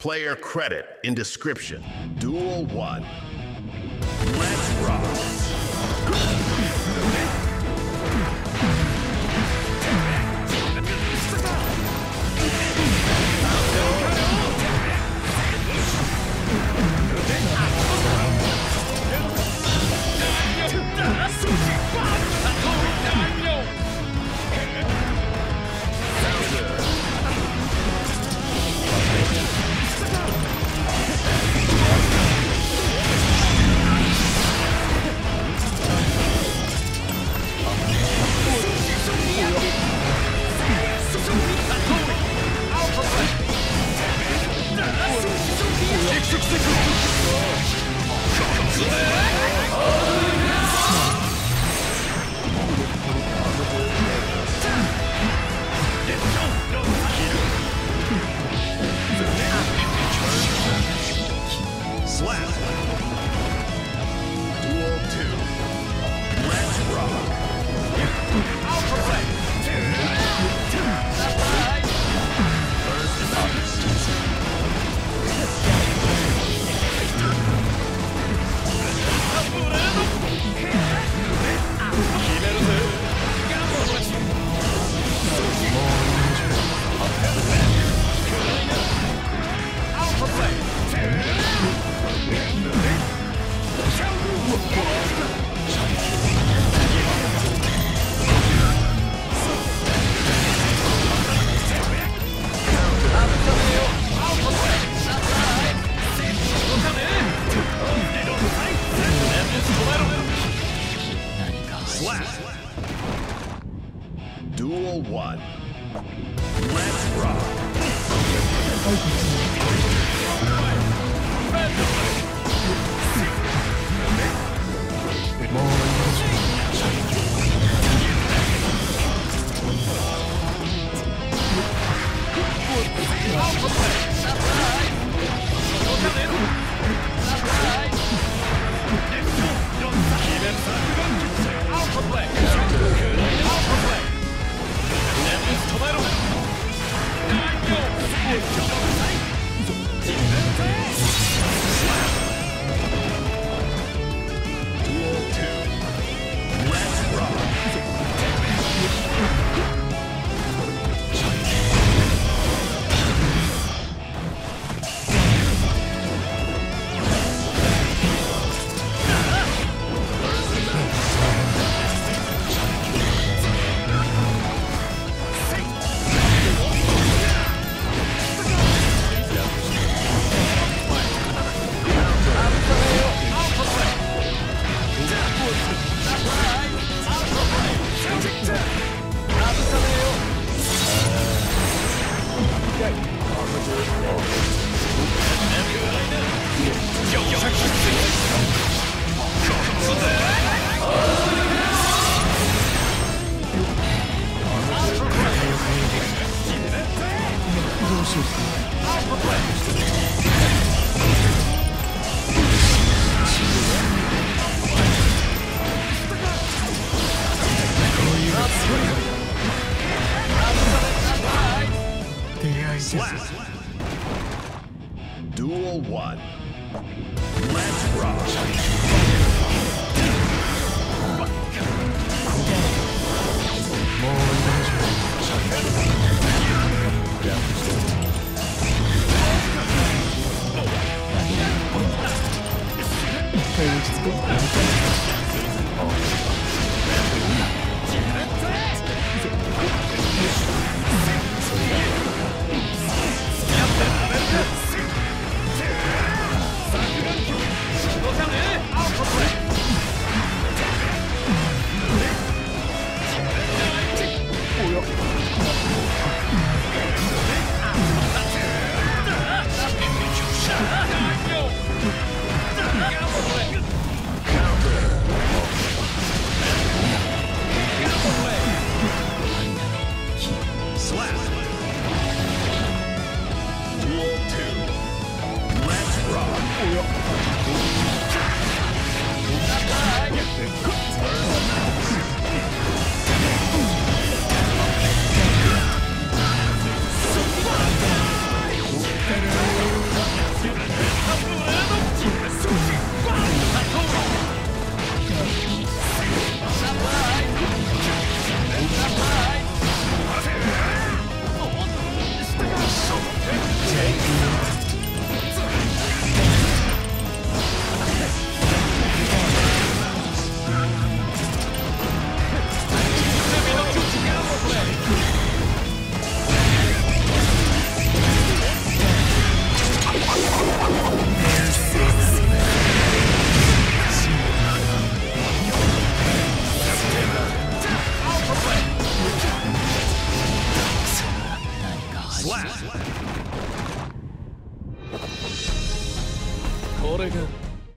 Player credit in description. Duel 1. Let's rock. Duel 1. Let's rock. Duel 1. Let's rock. It's good.